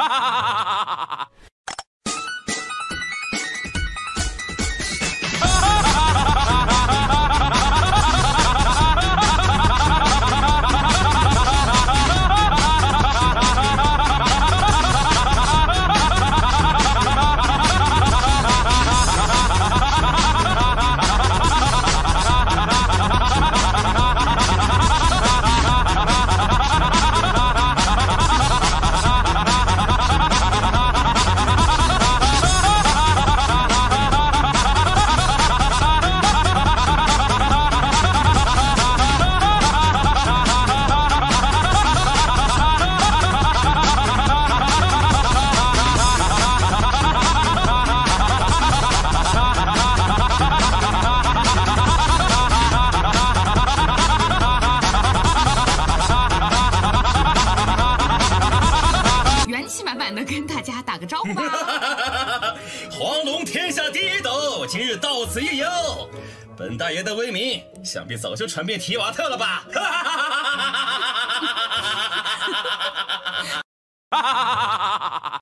哈哈哈哈哈哈！ 此一游，本大爷的威名想必早就传遍提瓦特了吧！